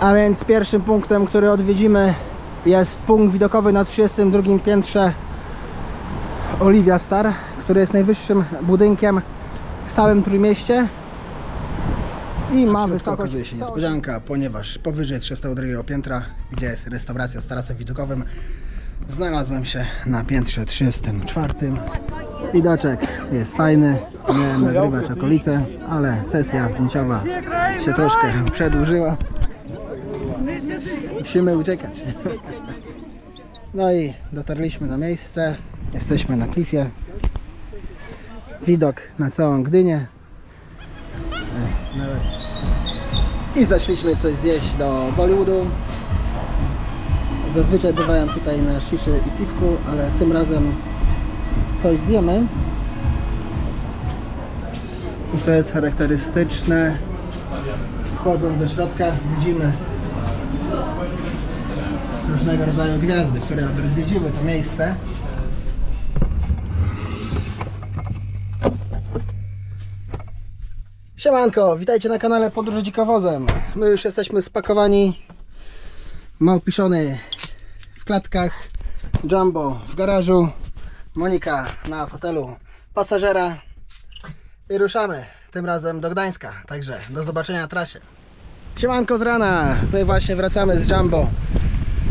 A więc pierwszym punktem, który odwiedzimy, jest punkt widokowy na 32 piętrze Olivia Star, który jest najwyższym budynkiem w całym Trójmieście i ma wysokość... Okazuje się niespodzianka, ponieważ powyżej 32 piętra, gdzie jest restauracja z tarasem widokowym, znalazłem się na piętrze 34. Widoczek jest fajny, miałem nagrywać okolice, ale sesja zdjęciowa się troszkę przedłużyła. Musimy uciekać. No i dotarliśmy na miejsce, jesteśmy na klifie. Widok na całą Gdynię. I zeszliśmy coś zjeść do Bollywoodu. Zazwyczaj bywałem tutaj na sziszy i piwku, ale tym razem coś zjemy. I co jest charakterystyczne, wchodząc do środka widzimy różnego rodzaju gwiazdy, które odwiedziły to miejsce. Siemanko, witajcie na kanale Podróże Dzikowozem. My już jesteśmy spakowani. Małpiszony w klatkach, Jumbo w garażu, Monika na fotelu pasażera i ruszamy tym razem do Gdańska, także do zobaczenia na trasie. Siemanko z rana, my właśnie wracamy z Jumbo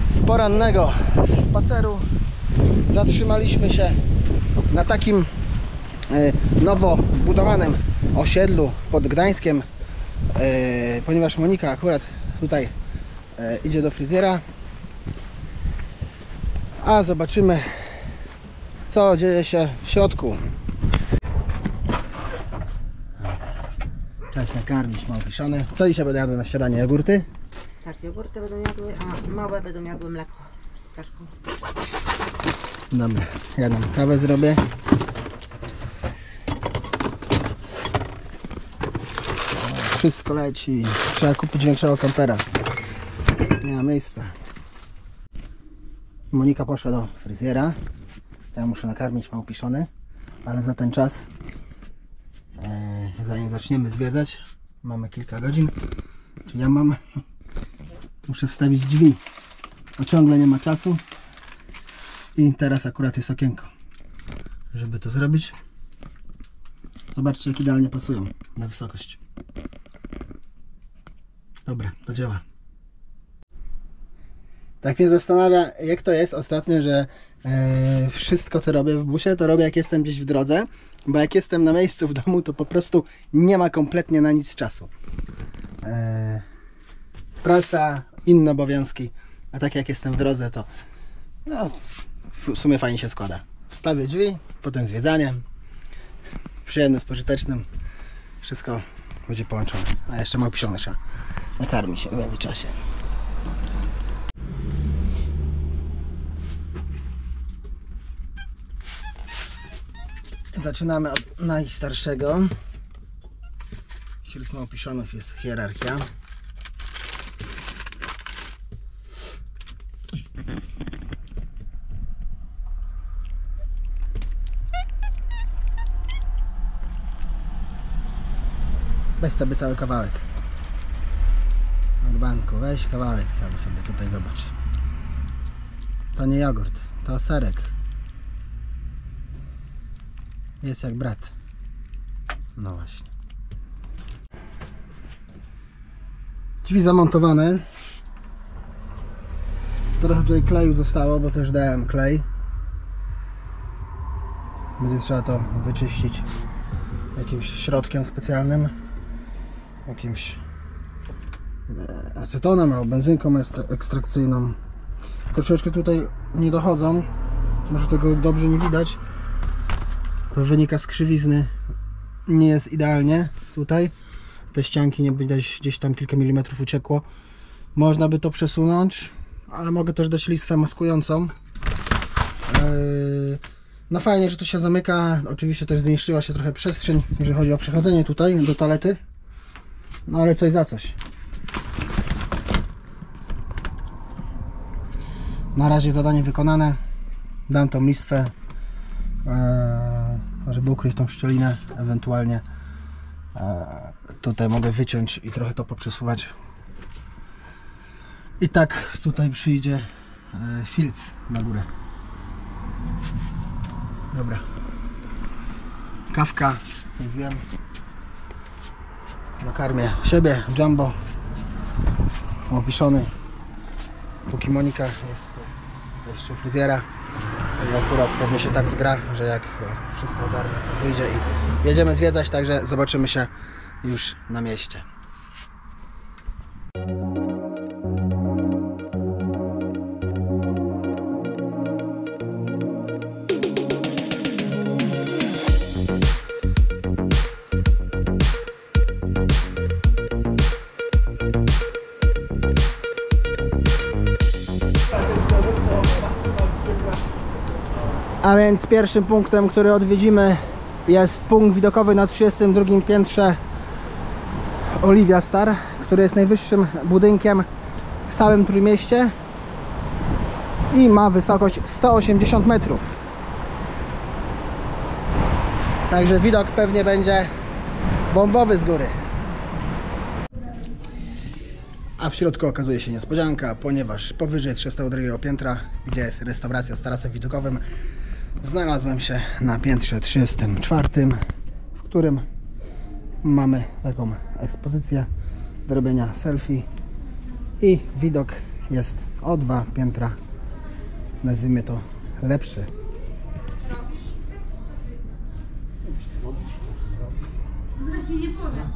z porannego spaceru. Zatrzymaliśmy się na takim nowo budowanym osiedlu pod Gdańskiem, ponieważ Monika akurat tutaj idzie do fryzjera, a zobaczymy, co dzieje się w środku. Czas nakarmić małpiszony. Co dzisiaj będę jadły na śniadanie? Jogurty? Tak, jogurty będą jadły, a małe będą jadły mleko z kaszką. Dobra, ja nam kawę zrobię. Wszystko leci, trzeba kupić większego kampera. Nie ma miejsca. Monika poszła do fryzjera. Ja muszę nakarmić małpiszony, ale za ten czas, zanim zaczniemy zwiedzać, mamy kilka godzin, czy ja mam, muszę wstawić drzwi, bo ciągle nie ma czasu i teraz akurat jest okienko, żeby to zrobić. Zobaczcie, jak idealnie pasują na wysokość. Dobra, do dzieła. Tak mnie zastanawia, jak to jest ostatnio, że wszystko, co robię w busie, to robię, jak jestem gdzieś w drodze, bo jak jestem na miejscu w domu, to po prostu nie ma kompletnie na nic czasu. Praca, inne obowiązki, a tak jak jestem w drodze, to no, w sumie fajnie się składa. Wstawię drzwi, potem zwiedzanie, przyjemne z pożytecznym, wszystko będzie połączone. A jeszcze małpiszony trzeba nakarmi się w międzyczasie. Zaczynamy od najstarszego. Wśród małpiszonów jest hierarchia. Weź sobie cały kawałek. Urbanku, weź kawałek cały sobie tutaj, zobacz. To nie jogurt, to serek. Jest jak brat. No właśnie. Drzwi zamontowane. Trochę tutaj kleju zostało, bo też dałem klej. Będzie trzeba to wyczyścić jakimś środkiem specjalnym. Jakimś acetonem albo benzynką ekstrakcyjną. Troszeczkę tutaj nie dochodzą. Może tego dobrze nie widać. To wynika z krzywizny, nie jest idealnie tutaj, te ścianki nie widać, gdzieś tam kilka milimetrów uciekło, można by to przesunąć, ale mogę też dać listwę maskującą. No fajnie, że to się zamyka, oczywiście też zmniejszyła się trochę przestrzeń, jeżeli chodzi o przechodzenie tutaj do toalety, no ale coś za coś. Na razie zadanie wykonane, dam tą listwę, żeby ukryć tą szczelinę, ewentualnie tutaj mogę wyciąć i trochę to poprzesuwać. I tak tutaj przyjdzie filc na górę. Dobra. Kawka, coś zjem. Nakarmię siebie, Jumbo. Małpiszony. Póki Monika jest jeszcze u fryzjera. I akurat pewnie się tak zgra, że jak wszystko ogarnę, to wyjdzie i jedziemy zwiedzać, także zobaczymy się już na mieście. A więc pierwszym punktem, który odwiedzimy, jest punkt widokowy na 32 piętrze Olivia Star, który jest najwyższym budynkiem w całym Trójmieście i ma wysokość 180 metrów. Także widok pewnie będzie bombowy z góry. A w środku okazuje się niespodzianka, ponieważ powyżej 32 piętra, gdzie jest restauracja z tarasem widokowym, znalazłem się na piętrze 34, w którym mamy taką ekspozycję do robienia selfie i widok jest o 2 piętra, nazwijmy to, lepszy. Ja ci nie powiem.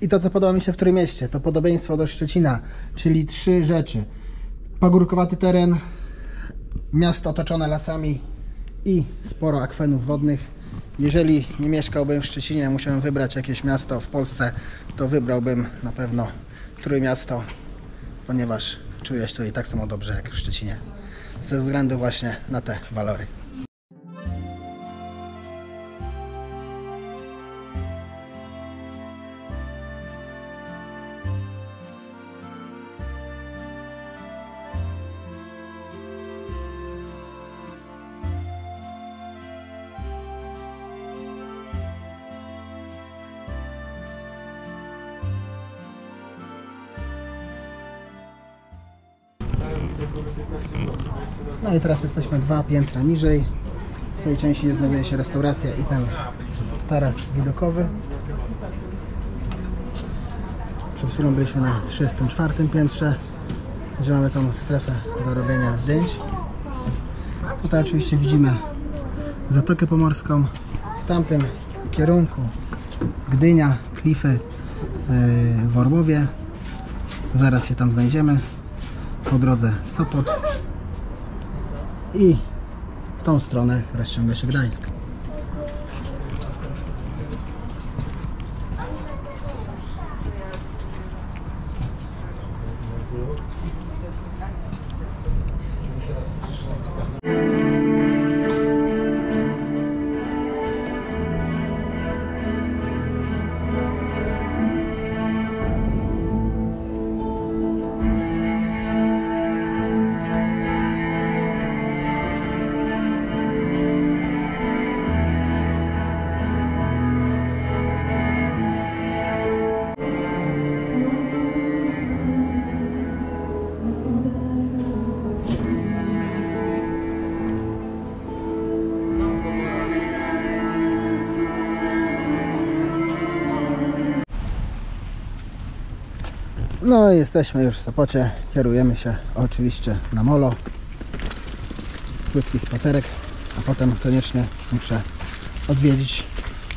I to, co podoba mi się w Trójmieście, to podobieństwo do Szczecina, czyli 3 rzeczy. Pagórkowaty teren, miasto otoczone lasami i sporo akwenów wodnych. Jeżeli nie mieszkałbym w Szczecinie, musiałem wybrać jakieś miasto w Polsce, to wybrałbym na pewno Trójmiasto, ponieważ czuję się tutaj tak samo dobrze jak w Szczecinie, ze względu właśnie na te walory. No i teraz jesteśmy 2 piętra niżej. W tej części gdzie znajduje się restauracja i ten taras widokowy. Przed chwilą byliśmy na 34 piętrze, gdzie mamy tą strefę do robienia zdjęć. Tutaj oczywiście widzimy Zatokę Pomorską. W tamtym kierunku Gdynia, klify w Orłowie. Zaraz się tam znajdziemy. Po drodze Sopot i w tą stronę rozciąga się Gdańsk. No i jesteśmy już w Sopocie, kierujemy się oczywiście na molo. Krótki spacerek a potem koniecznie muszę odwiedzić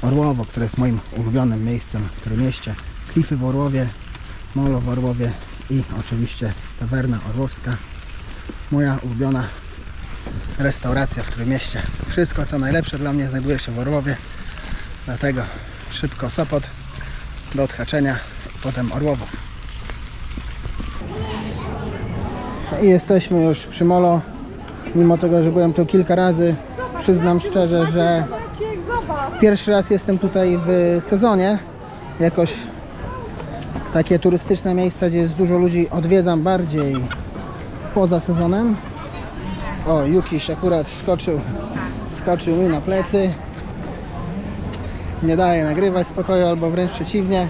Orłowo, które jest moim ulubionym miejscem w Trójmieście. Klify w Orłowie, molo w Orłowie i oczywiście Tawerna Orłowska, moja ulubiona restauracja w Trójmieście. Wszystko co najlepsze dla mnie znajduje się w Orłowie, dlatego szybko Sopot do odhaczenia i potem Orłowo. I jesteśmy już przy molo. Mimo tego, że byłem tu kilka razy, przyznam szczerze, że pierwszy raz jestem tutaj w sezonie. Jakoś takie turystyczne miejsca, gdzie jest dużo ludzi, odwiedzam bardziej poza sezonem. O, Jukiś akurat skoczył mi na plecy. Nie daje nagrywać spokoju, albo wręcz przeciwnie.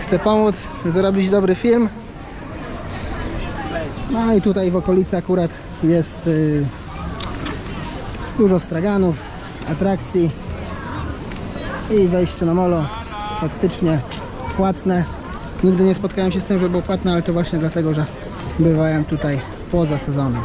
Chcę pomóc, zrobić dobry film. No i tutaj w okolicy akurat jest dużo straganów, atrakcji i wejście na molo faktycznie płatne. Nigdy nie spotkałem się z tym, że było płatne, ale to właśnie dlatego, że bywałem tutaj poza sezonem.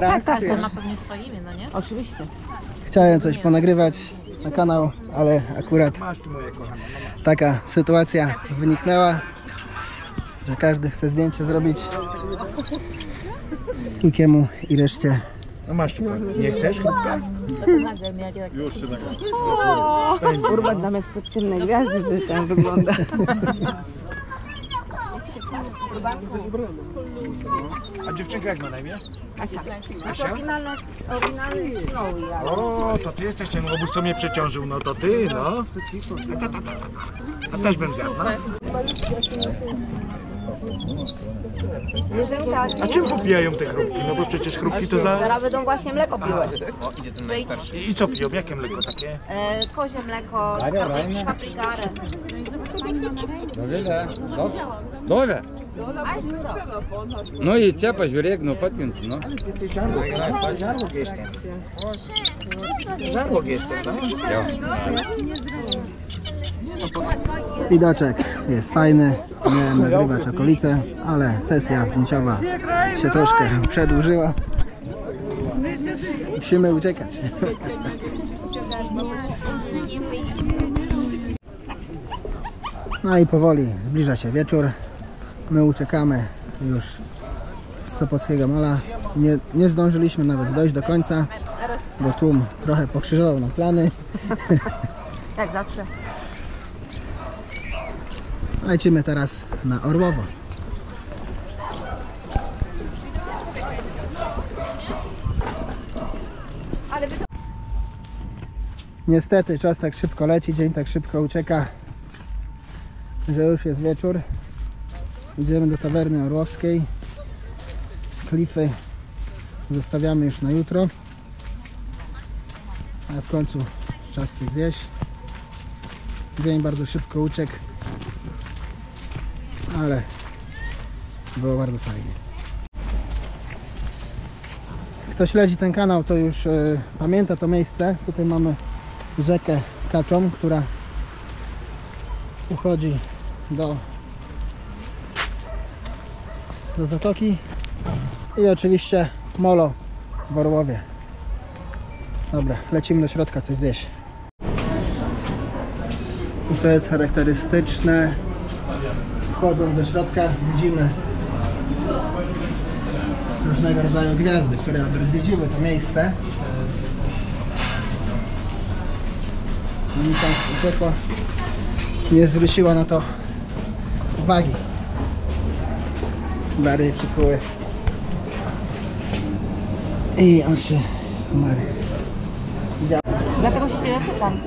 Tak, tak, to ma pewnie swoje imię, no nie? Oczywiście. Chciałem coś ponagrywać na kanał, ale akurat taka sytuacja wyniknęła, że każdy chce zdjęcie zrobić. Nikiemu i reszcie. No masz, nie chcesz? Już się nagrałem. Kurwa, tam jest pod ciemne gwiazdy, by tam wygląda. A dziewczynka jak ma na imię? Asia. Asia? Oryginalny snowy. O, to ty jesteś ten obóz, co mnie przeciążył. No to ty, no. A też bym zjadł, no. A czym popijają te chrupki? No bo przecież chrupki to za... Zaraz będą właśnie mleko piły. I co piją? Jakie mleko takie? Kozie mleko, paprygare. Dobre. No i ciapa żurek, no fatkins, no. Ale ty jesteś żarłok jestem. Żarłok jestem, no. Widoczek jest fajny, miałem nagrywać okolice, ale sesja zdjęciowa się troszkę przedłużyła. Musimy uciekać. No i powoli zbliża się wieczór. My uciekamy już z Sopockiego Mola. Nie zdążyliśmy nawet dojść do końca, bo tłum trochę pokrzyżował nam plany. Tak zawsze. Lecimy teraz na Orłowo. Niestety czas tak szybko leci, dzień tak szybko ucieka, że już jest wieczór. Idziemy do Tawerny Orłowskiej. Klify zostawiamy już na jutro. A w końcu czas coś zjeść. Dzień bardzo szybko uciekł, ale było bardzo fajnie. Kto śledzi ten kanał, to już pamięta to miejsce. Tutaj mamy rzekę Kaczą, która uchodzi do zatoki i oczywiście molo w Orłowie. Dobra, lecimy do środka coś zjeść. I co jest charakterystyczne, wchodząc do środka widzimy różnego rodzaju gwiazdy, które odwiedziły to miejsce. Monika uciekła, nie zwróciła na to uwagi. Bardziej przykuły i oczy Mary. Dlatego się nie pytam.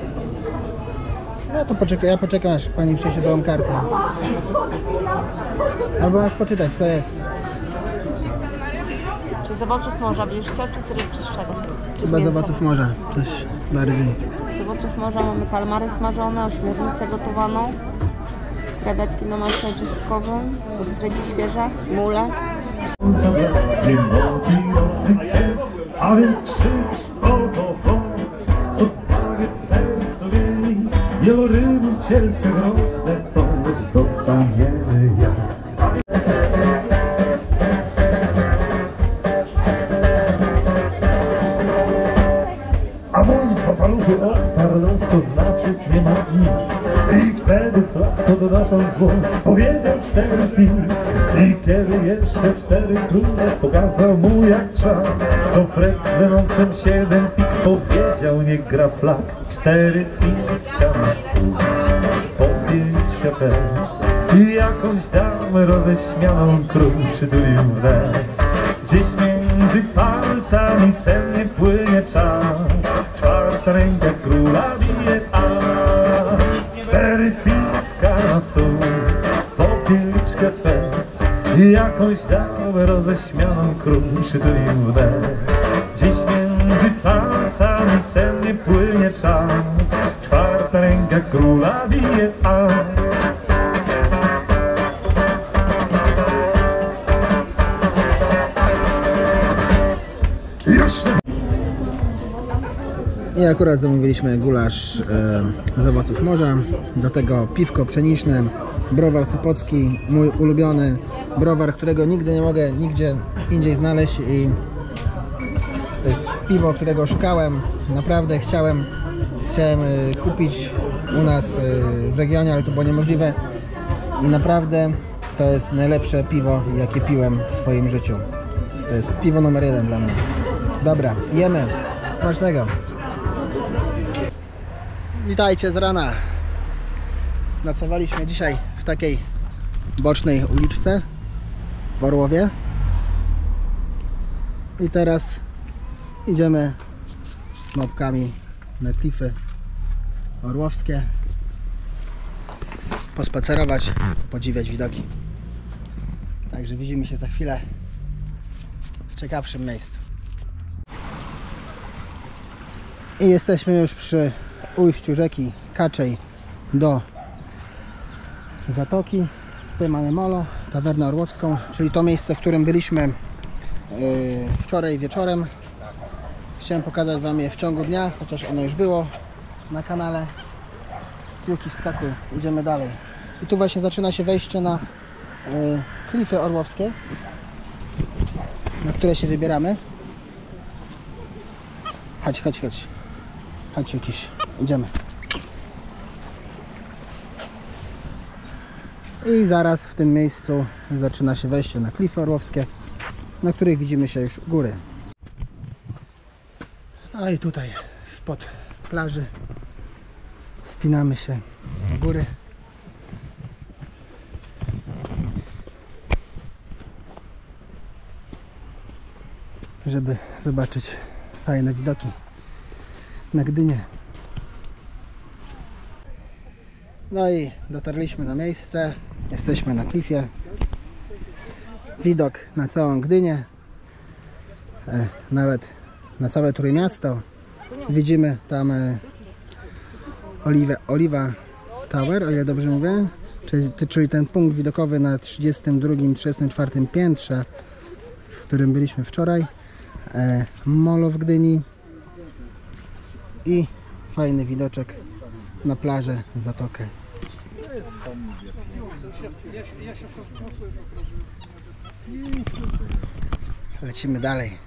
No to poczekaj, ja poczekam aż pani przyjdzie do kartę. Albo masz poczytać co jest. Czy z owoców morza będziesz chciał, czy z ryb, czy z czego? Chyba z owoców morza, coś bardziej. Z owoców morza mamy kalmary smażone, ośmiornicę gotowaną. Krewetki na masę czosnkową, ostrygi świeże, mule. Wielorybów cielska groźne są, dostaniemy ja. A moi dwa paluchy odparł los, to znaczy nie ma nic. I wtedy flat podnosząc głos powiedział 4 pin. I kiedy jeszcze 4 króle pokazał mu jak trzeba, to Fred z rynącym 7 pik powiedział nie gra flag. 4 pinka popieliczka te i jakąś damę roześmianą król przytulił wnet. Gdzieś między palcami sennie płynie czas, 4. ręka króla bije, a 4 pinka na stół popieliczka te i jakąś damę roześmianą król przytulił wnet. Gdzieś między palcami sennie płynie czas, 4. ręka króla bije as. I akurat zamówiliśmy gulasz z owoców morza, do tego piwko pszeniczne, browar sopocki, mój ulubiony browar, którego nigdy nie mogę nigdzie indziej znaleźć i to jest piwo, którego szukałem, naprawdę chciałem kupić u nas w regionie, ale to było niemożliwe i naprawdę to jest najlepsze piwo, jakie piłem w swoim życiu. To jest piwo numer 1 dla mnie. Dobra, jemy, smacznego. Witajcie z rana. Nocowaliśmy dzisiaj w takiej bocznej uliczce w Orłowie i teraz idziemy z mopkami na klify orłowskie pospacerować, podziwiać widoki. Także widzimy się za chwilę w ciekawszym miejscu. I jesteśmy już przy ujściu rzeki Kaczej do zatoki. Tutaj mamy molo, Tawernę Orłowską, czyli to miejsce, w którym byliśmy wczoraj wieczorem. Chciałem pokazać wam je w ciągu dnia, chociaż ono już było na kanale. Piłki wskakuj, idziemy dalej. I tu właśnie zaczyna się wejście na klify orłowskie, na które się wybieramy. Chodź. Chodź jakiś, idziemy. I zaraz w tym miejscu zaczyna się wejście na klify orłowskie, na których widzimy się już u góry. A i tutaj spod plaży spinamy się w góry. Żeby zobaczyć fajne widoki na Gdynię. No i dotarliśmy na miejsce. Jesteśmy na klifie. Widok na całą Gdynię. Nawet na całe Trójmiasto. Widzimy tam Oliva Tower, o ile dobrze mówię, czyli ten punkt widokowy na 32-34 piętrze, w którym byliśmy wczoraj. Molo w Gdyni i fajny widoczek na plażę, zatokę. Lecimy dalej.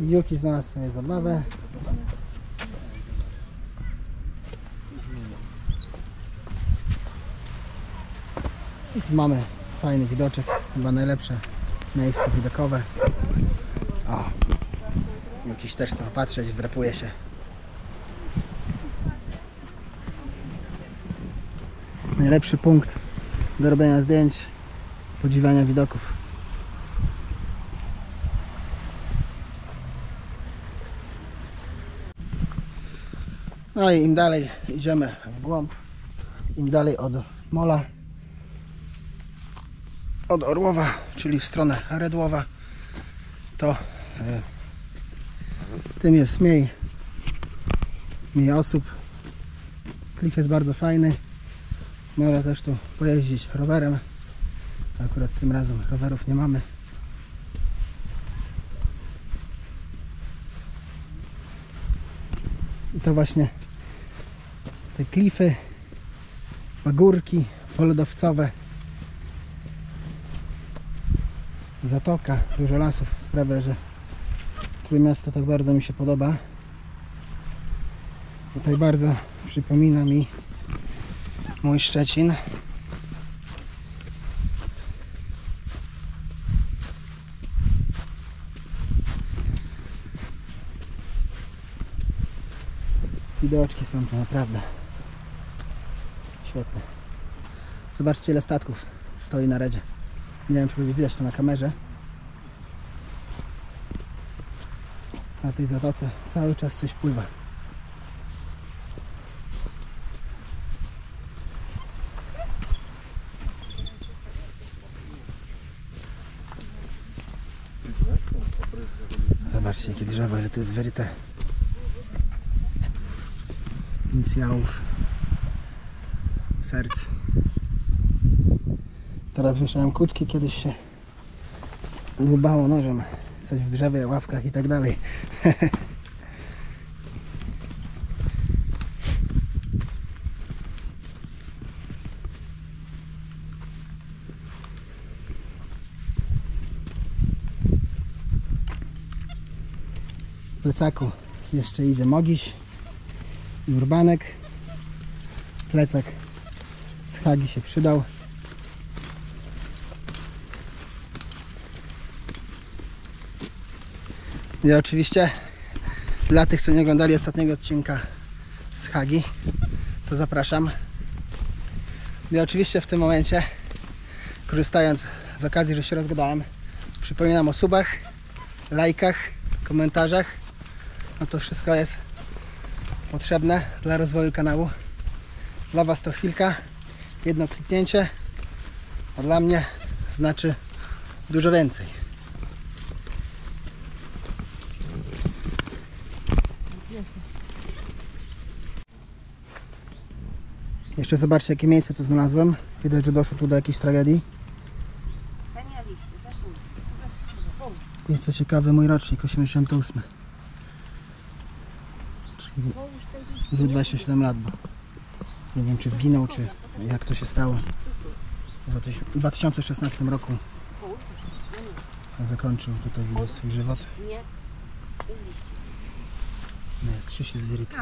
Juki znalazł sobie zabawę. I tu mamy fajny widoczek, chyba najlepsze miejsce widokowe. O, Jukiś też chce popatrzeć, wdrapuje się. Najlepszy punkt do robienia zdjęć, podziwiania widoków. No i im dalej idziemy w głąb, im dalej od mola, od Orłowa, czyli w stronę Redłowa, to tym jest mniej osób. Klif jest bardzo fajny, Można też tu pojeździć rowerem. Akurat tym razem rowerów nie mamy. I to właśnie te klify, pagórki polodowcowe, zatoka, dużo lasów sprawia, że Trójmiasto tak bardzo mi się podoba. Tutaj bardzo przypomina mi mój Szczecin. Widoczki są to naprawdę świetne. Zobaczcie, ile statków stoi na redzie. Nie wiem, czy będzie widać to na kamerze. Na tej zatoce cały czas coś pływa. Zobaczcie, jakie drzewo, ile tu jest wyryte inicjałów, serc. Teraz wieszałem kuczki, kiedyś się dłubało nożem coś w drzewie, ławkach i tak dalej. W plecaku jeszcze idzie Mogiś i Urbanek. Plecak z Hagi się przydał. I oczywiście dla tych, co nie oglądali ostatniego odcinka z Hagi, to zapraszam. I oczywiście w tym momencie, korzystając z okazji, że się rozgadałem, przypominam o subach, lajkach, komentarzach. No to wszystko jest potrzebne dla rozwoju kanału. Dla Was to chwilka, jedno kliknięcie, a dla mnie znaczy dużo więcej. Jeszcze zobaczcie, jakie miejsce tu znalazłem. Widać, że doszło tu do jakiejś tragedii. I co ciekawe, mój rocznik 88. Za 27 lat, bo nie wiem, czy zginął, czy jak to się stało. W 2016 roku zakończył tutaj swój żywot. No, Krzyś jest wyryty.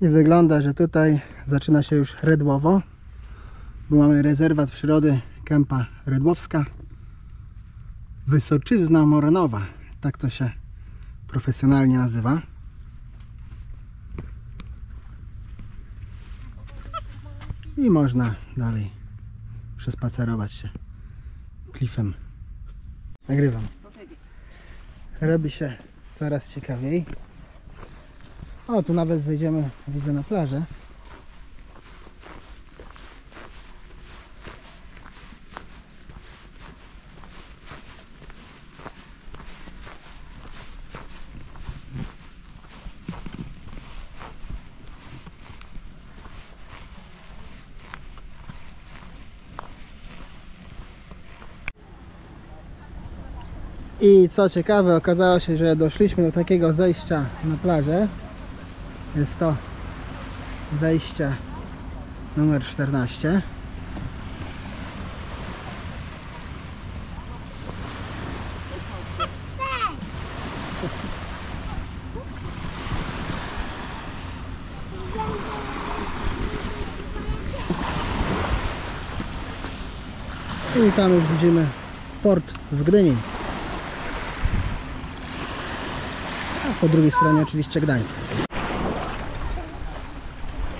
I wygląda, że tutaj zaczyna się już Redłowo, bo mamy rezerwat przyrody Kępa Redłowska, Wysoczyzna Morenowa, tak to się profesjonalnie nazywa. I można dalej przespacerować się klifem. Nagrywam. Robi się coraz ciekawiej. O, tu nawet zejdziemy, widzę, na plażę. I co ciekawe, okazało się, że doszliśmy do takiego zejścia na plażę. Jest to wejście numer 14. I tam już widzimy port w Gdyni. A po drugiej stronie oczywiście Gdańsk.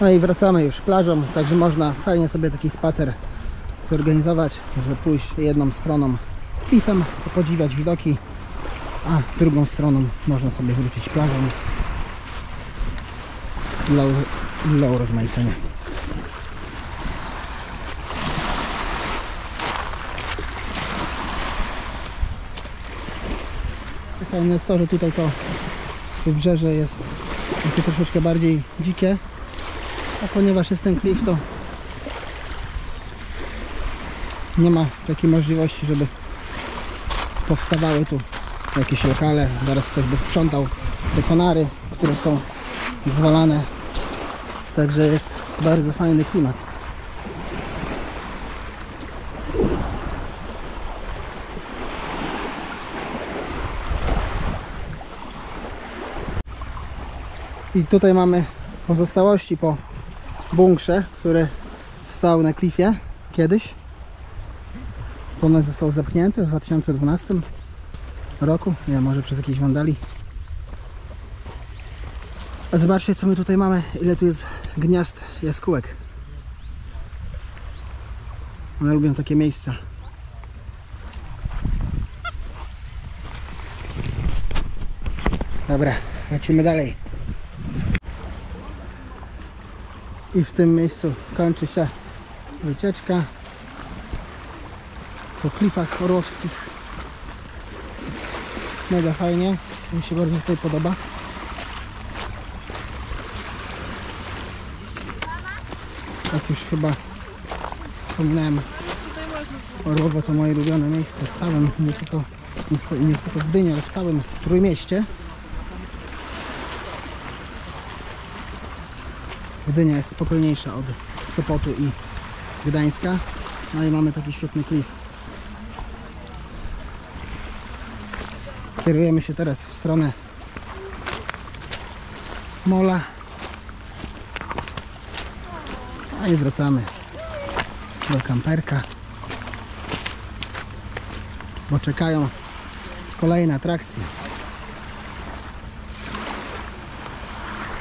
No i wracamy już plażą, także można fajnie sobie taki spacer zorganizować, żeby pójść jedną stroną klifem, podziwiać widoki, a drugą stroną można sobie wrócić plażą dla urozmaicenia. Fajne jest to, że tutaj to wybrzeże jest takie troszeczkę bardziej dzikie, a ponieważ jest ten klif, to nie ma takiej możliwości, żeby powstawały tu jakieś lokale. Zaraz ktoś by sprzątał te konary, które są zwalane, także jest bardzo fajny klimat. I tutaj mamy pozostałości po bunkrze, który stał na klifie kiedyś. Ponoć został zapchnięty w 2012 roku, nie wiem, może przez jakichś wandali. A zobaczcie, co my tutaj mamy, ile tu jest gniazd jaskółek. One lubią takie miejsca. Dobra, lecimy dalej. I w tym miejscu kończy się wycieczka po klifach orłowskich. Mega fajnie, mi się bardzo tutaj podoba. Jak już chyba wspomniałem, Orłowo to moje ulubione miejsce w całym, nie tylko w Gdyni, ale w całym Trójmieście. Gdynia jest spokojniejsza od Sopotu i Gdańska. No i mamy taki świetny klif. Kierujemy się teraz w stronę mola. A i wracamy do kamperka, bo czekają kolejne atrakcje.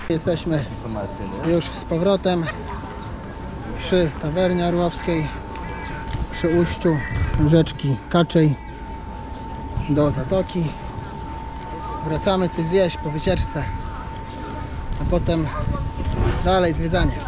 Jesteśmy już z powrotem przy Tawernie Orłowskiej, przy ujściu rzeczki Kaczej do zatoki. Wracamy coś zjeść po wycieczce, a potem dalej zwiedzanie.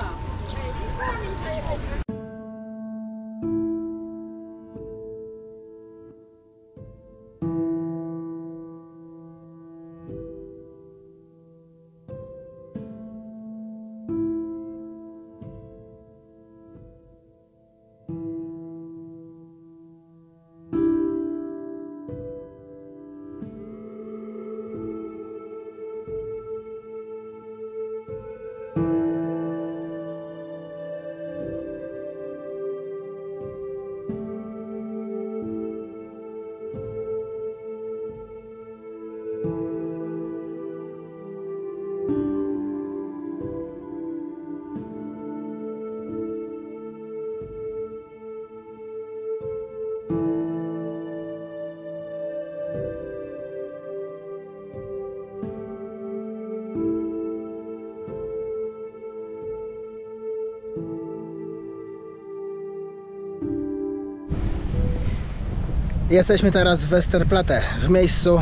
Jesteśmy teraz w Westerplatte, w miejscu,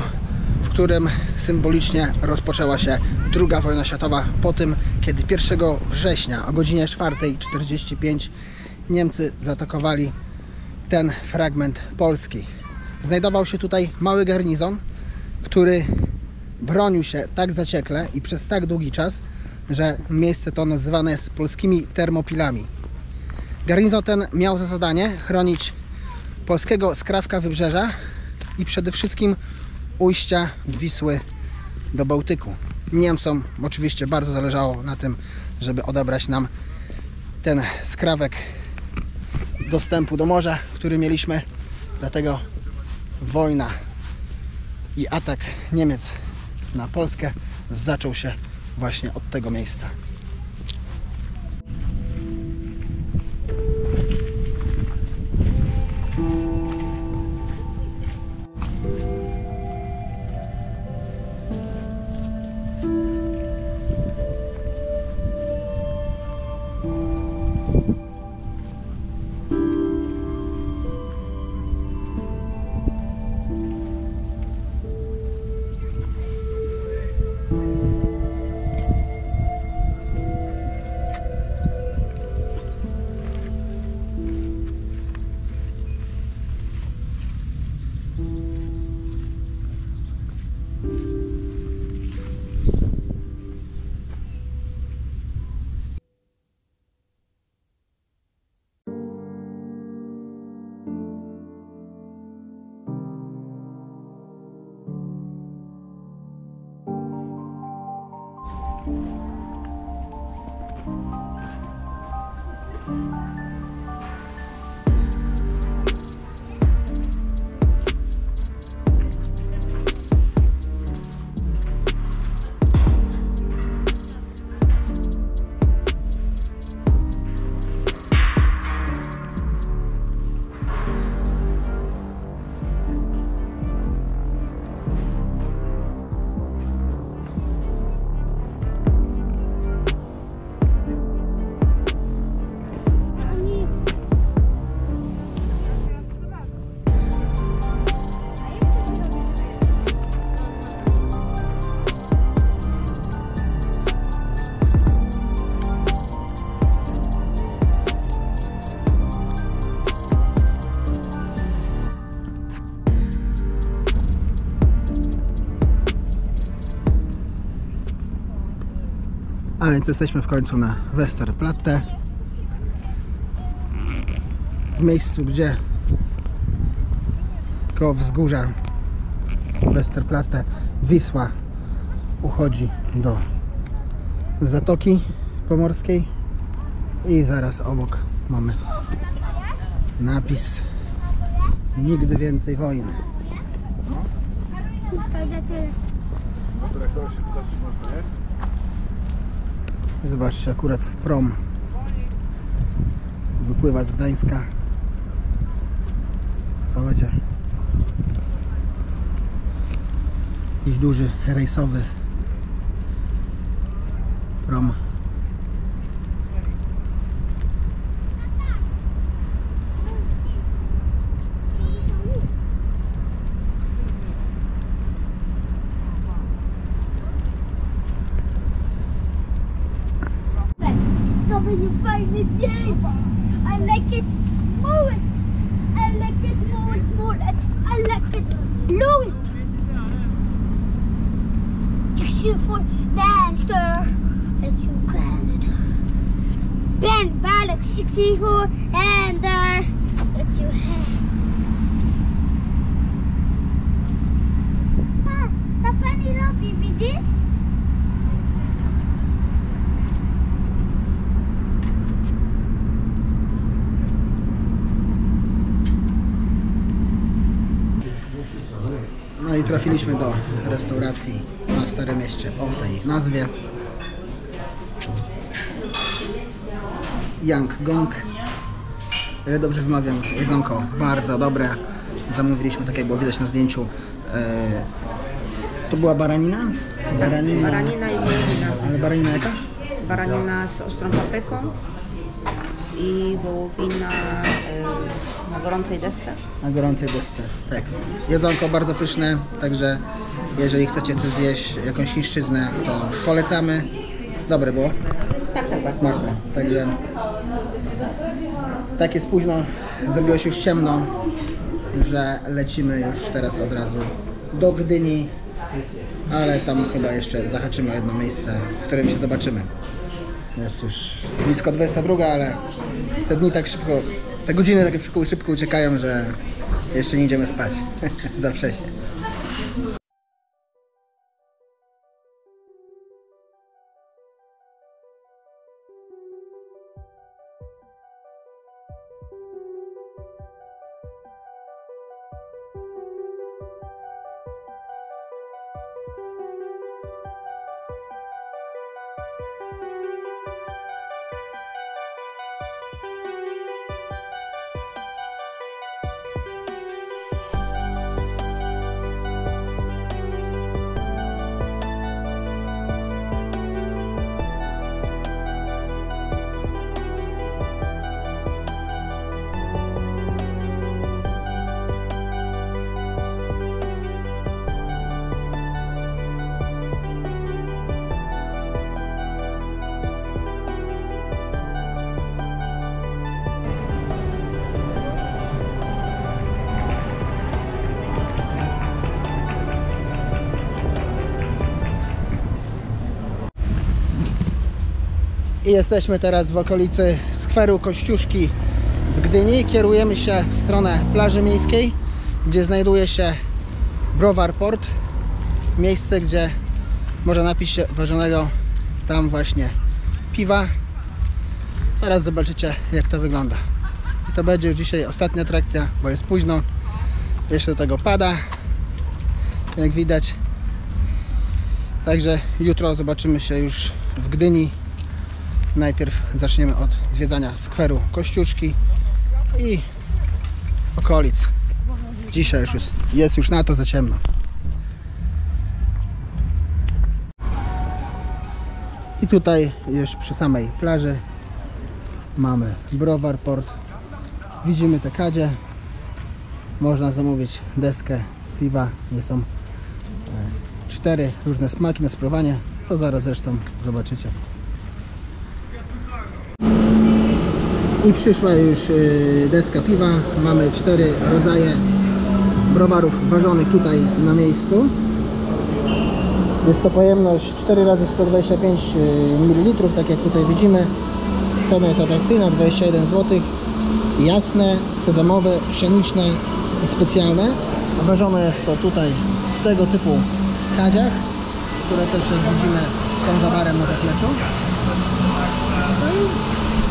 w którym symbolicznie rozpoczęła się II wojna światowa, po tym, kiedy 1 września o godzinie 4:45 Niemcy zaatakowali ten fragment Polski. Znajdował się tutaj mały garnizon, który bronił się tak zaciekle i przez tak długi czas, że miejsce to nazywane jest polskimi Termopilami. Garnizon ten miał za zadanie chronić polskiego skrawka wybrzeża i przede wszystkim ujścia Wisły do Bałtyku. Niemcom oczywiście bardzo zależało na tym, żeby odebrać nam ten skrawek dostępu do morza, który mieliśmy, dlatego wojna i atak Niemiec na Polskę zaczął się właśnie od tego miejsca. A więc jesteśmy w końcu na Westerplatte, w miejscu, gdzie koło wzgórza Westerplatte Wisła uchodzi do Zatoki Pomorskiej i zaraz obok mamy napis "Nigdy więcej wojny". Zobaczcie, akurat prom wypływa z Gdańska. To będzie jakiś duży rejsowy prom. Fajny dzień! I like it, move it! I like it, move it! I like it, blow it! Just you for dancer! It's you can Ben Balak 64 and there! It's your hand! Ah, the funny lobby with this? No i trafiliśmy do restauracji na Starym Mieście o tej nazwie Jank Gong. Ile dobrze wymawiam, jedzonko bardzo dobre. Zamówiliśmy, tak jak było widać na zdjęciu, to była baranina? Baranina i wołowina. Ale baranina jaka? Baranina z ostrą papryką i wołowina na gorącej desce. Na gorącej desce, tak. Jedzonko bardzo pyszne, także jeżeli chcecie coś zjeść, jakąś niszczyznę, to polecamy. Dobre było? Tak. Smaczne. Także tak jest późno, zrobiło się już ciemno, że lecimy już teraz od razu do Gdyni, ale tam chyba jeszcze zahaczymy o jedno miejsce, w którym się zobaczymy. Jest już blisko 22, ale te dni tak szybko, te godziny tak szybko uciekają, że jeszcze nie idziemy spać. Za wcześnie. I jesteśmy teraz w okolicy Skweru Kościuszki w Gdyni. Kierujemy się w stronę plaży miejskiej, gdzie znajduje się Browarport. Miejsce, gdzie można napić się ważonego tam właśnie piwa. Zaraz zobaczycie, jak to wygląda. I to będzie już dzisiaj ostatnia atrakcja, bo jest późno. Jeszcze do tego pada, jak widać. Także jutro zobaczymy się już w Gdyni. Najpierw zaczniemy od zwiedzania skweru Kościuszki i okolic. Dzisiaj już jest już na to za ciemno. I tutaj już przy samej plaży mamy Browarport. Widzimy te kadzie. Można zamówić deskę piwa. Są cztery różne smaki na spróbowanie, co zaraz zresztą zobaczycie. I przyszła już deska piwa. Mamy cztery rodzaje browarów ważonych tutaj na miejscu. Jest to pojemność 4 razy 125 ml, tak jak tutaj widzimy. Cena jest atrakcyjna, 21 zł. Jasne, sezamowe, pszeniczne i specjalne. Ważone jest to tutaj w tego typu kadziach, które też jak widzimy są zawarem na zapleczu.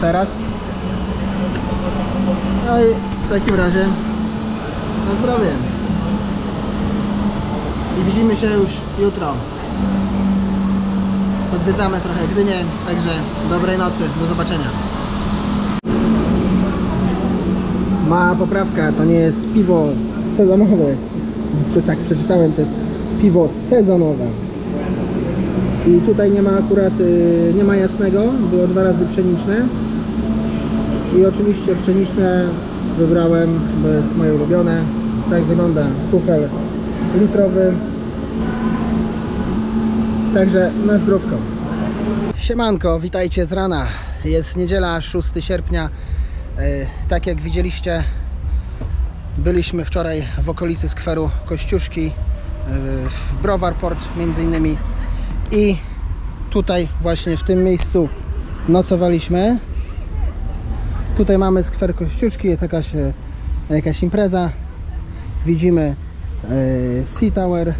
Teraz. No i w takim razie na zdrowie. I widzimy się już jutro. Odwiedzamy trochę Gdynię, także dobrej nocy, do zobaczenia. Mała poprawka, to nie jest piwo sezonowe. Tak przeczytałem, to jest piwo sezonowe. I tutaj nie ma akurat, nie ma jasnego, było 2 razy pszeniczne. I oczywiście pszeniczne wybrałem, bo jest moje ulubione. Tak wygląda kufel litrowy. Także na zdrówko. Siemanko, witajcie z rana. Jest niedziela, 6 sierpnia. Tak jak widzieliście, byliśmy wczoraj w okolicy skweru Kościuszki, w Browarport między innymi. I tutaj właśnie w tym miejscu nocowaliśmy. Tutaj mamy skwer Kościuszki, jest jakaś impreza. Widzimy Sky Tower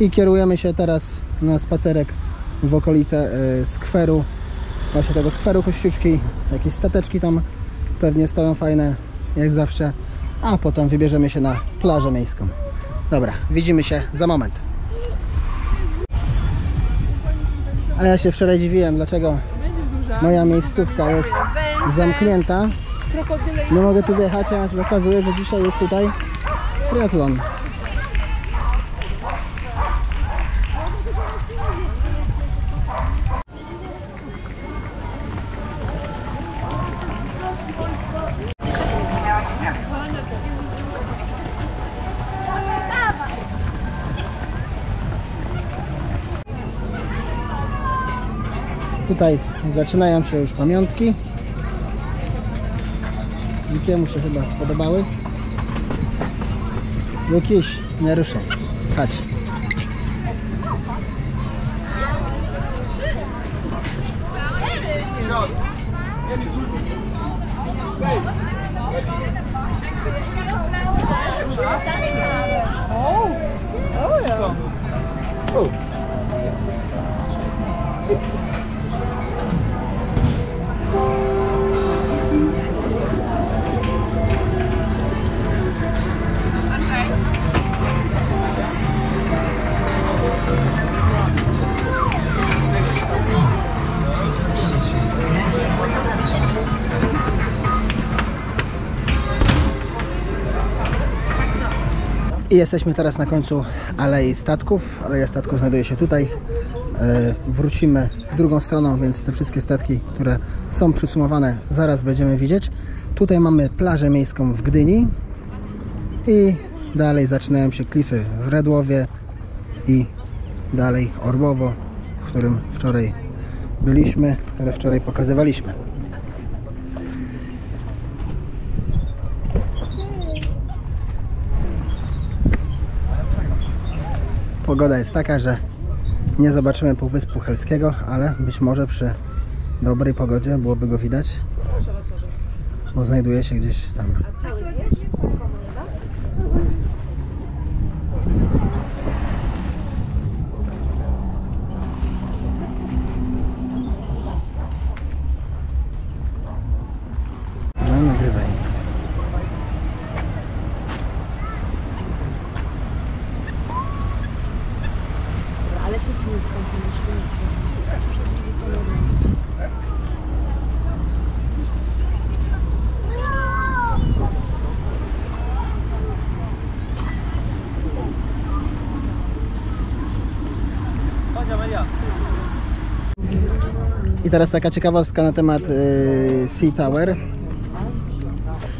i kierujemy się teraz na spacerek w okolice skweru, właśnie tego skweru Kościuszki. Jakieś stateczki tam pewnie stoją fajne, jak zawsze. A potem wybierzemy się na plażę miejską. Dobra, widzimy się za moment. Ale ja się wczoraj dziwiłem, dlaczego moja miejscówka jest zamknięta. Nie mogę tu wjechać, a się okazuje, że dzisiaj jest tutaj triatlon. Tutaj zaczynają się już pamiątki. Dzikiemu się chyba spodobały. Jakiś nie ruszę. Chodź. I jesteśmy teraz na końcu Alei Statków. Aleja Statków znajduje się tutaj. Wrócimy drugą stroną, więc te wszystkie statki, które są przysumowane, zaraz będziemy widzieć. Tutaj mamy plażę miejską w Gdyni. I dalej zaczynają się klify w Redłowie. I dalej Orłowo, w którym wczoraj byliśmy, które wczoraj pokazywaliśmy. Pogoda jest taka, że nie zobaczymy Półwyspu Helskiego, ale być może przy dobrej pogodzie byłoby go widać, bo znajduje się gdzieś tam. I teraz taka ciekawostka na temat Sea Tower.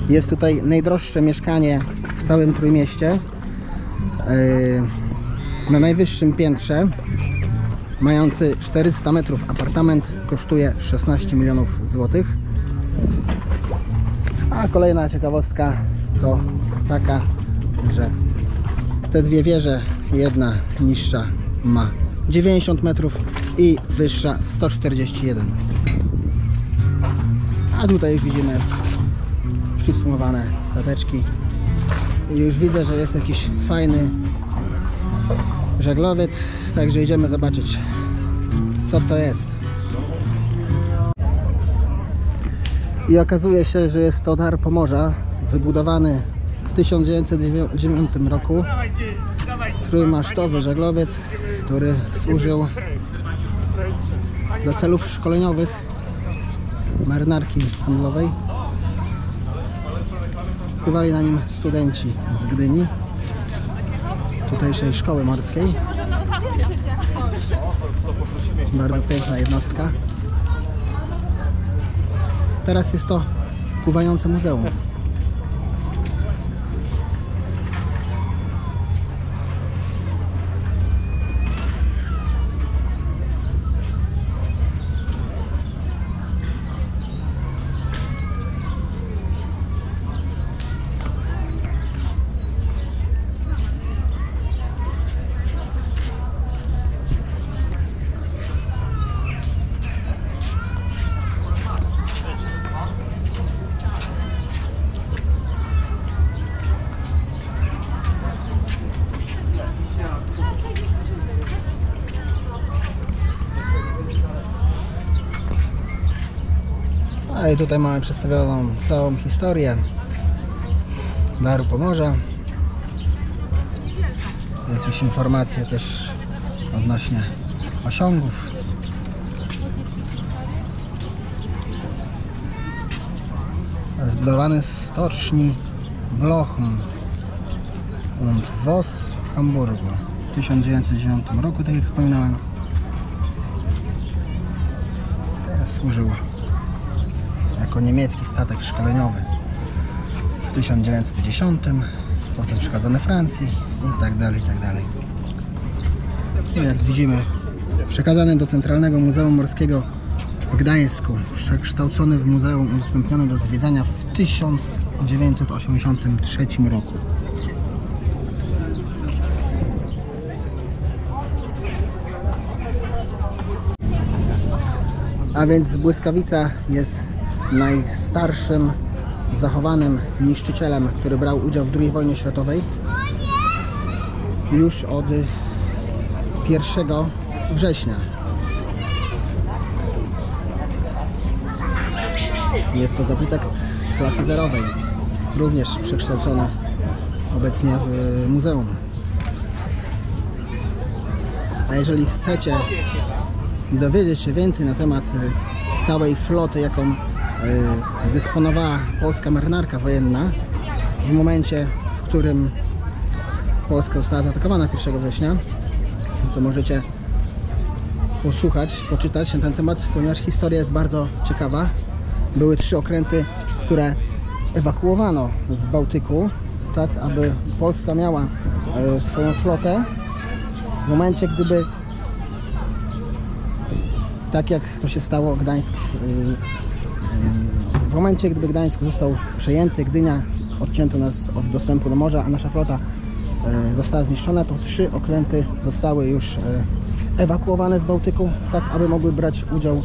Jest tutaj najdroższe mieszkanie w całym Trójmieście. Na najwyższym piętrze, mający 400 metrów apartament, kosztuje 16 milionów złotych. A kolejna ciekawostka to taka, że te dwie wieże, jedna niższa ma 90 metrów i wyższa 141. A tutaj już widzimy przycumowane stateczki. I już widzę, że jest jakiś fajny żaglowiec, także idziemy zobaczyć, co to jest. I okazuje się, że jest to Dar Pomorza, wybudowany w 1909 roku, trójmasztowy żaglowiec, który służył do celów szkoleniowych marynarki handlowej. Pływali na nim studenci z Gdyni, tutejszej szkoły morskiej. Bardzo piękna jednostka. Teraz jest to pływające muzeum. A i tutaj mamy przedstawioną całą historię Daru Pomorza. Jakieś informacje też odnośnie osiągów. Zbudowany z stoczni Blochum und Voss w Hamburgu w 1909 roku, tak jak wspominałem. Służył jako niemiecki statek szkoleniowy w 1910, potem przekazany Francji i tak dalej, i tak dalej. I jak widzimy, przekazany do Centralnego Muzeum Morskiego w Gdańsku, przekształcony w muzeum, udostępniony do zwiedzania w 1983 roku. A więc Błyskawica jest najstarszym zachowanym niszczycielem, który brał udział w II wojnie światowej, już od 1 września. Jest to zabytek klasy zerowej, również przekształcony obecnie w muzeum. A jeżeli chcecie dowiedzieć się więcej na temat całej floty, jaką dysponowała polska marynarka wojenna w momencie, w którym Polska została zaatakowana 1 września, to możecie posłuchać, poczytać na ten temat, ponieważ historia jest bardzo ciekawa. Były 3 okręty, które ewakuowano z Bałtyku, tak aby Polska miała swoją flotę w momencie, gdyby, tak jak to się stało, w momencie, gdyby Gdańsk został przejęty, Gdynia odcięto nas od dostępu do morza, a nasza flota została zniszczona, to 3 okręty zostały już ewakuowane z Bałtyku, tak aby mogły brać udział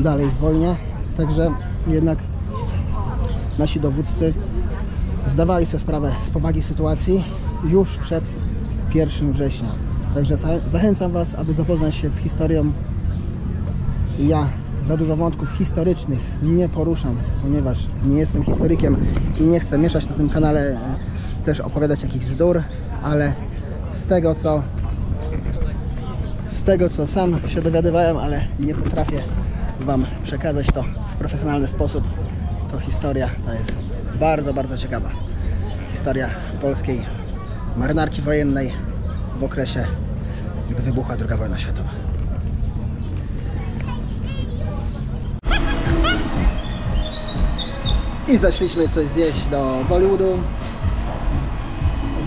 dalej w wojnie. Także jednak nasi dowódcy zdawali sobie sprawę z powagi sytuacji już przed 1 września. Także zachęcam Was, aby zapoznać się z historią. Ja za dużo wątków historycznych nie poruszam, ponieważ nie jestem historykiem i nie chcę mieszać na tym kanale, też opowiadać jakichś bzdur, ale z tego co sam się dowiadywałem, ale nie potrafię Wam przekazać to w profesjonalny sposób, to historia ta jest bardzo, bardzo ciekawa. Historia polskiej marynarki wojennej w okresie, gdy wybuchła II wojna światowa. I zeszliśmy coś zjeść do Bollywoodu.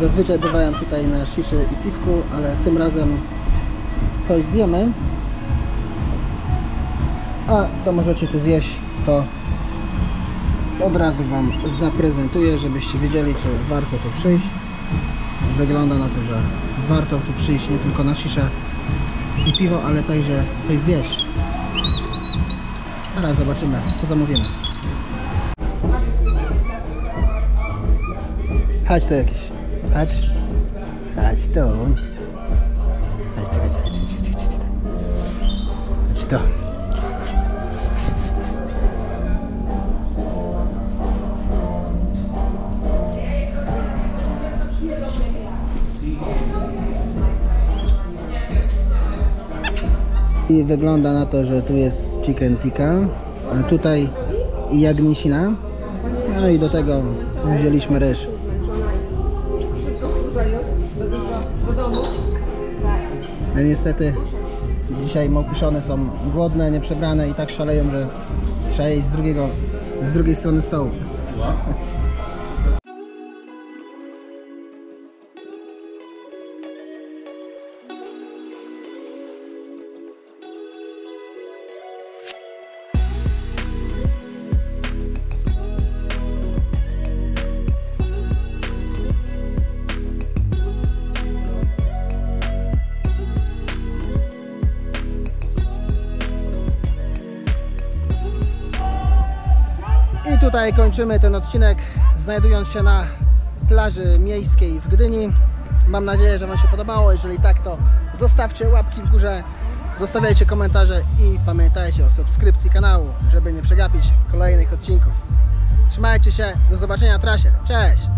Zazwyczaj bywałem tutaj na sziszy i piwku, ale tym razem coś zjemy. A co możecie tu zjeść, to od razu Wam zaprezentuję, żebyście wiedzieli, czy warto tu przyjść. wygląda na to, że warto tu przyjść nie tylko na sziszę i piwo, ale także coś zjeść. Teraz zobaczymy, co zamówimy. Chodź to jakieś. Chodź. Chodź to. Chodź to. I wygląda na to, że tu jest chicken tikka, tutaj jagnięcina, no i do tego wzięliśmy ryż. No niestety dzisiaj małpiszone są głodne, nieprzebrane i tak szaleją, że trzeba jeść z drugiej strony stołu. Tutaj kończymy ten odcinek, znajdując się na plaży miejskiej w Gdyni. Mam nadzieję, że Wam się podobało. Jeżeli tak, to zostawcie łapki w górze, zostawiajcie komentarze i pamiętajcie o subskrypcji kanału, żeby nie przegapić kolejnych odcinków. Trzymajcie się, do zobaczenia na trasie. Cześć!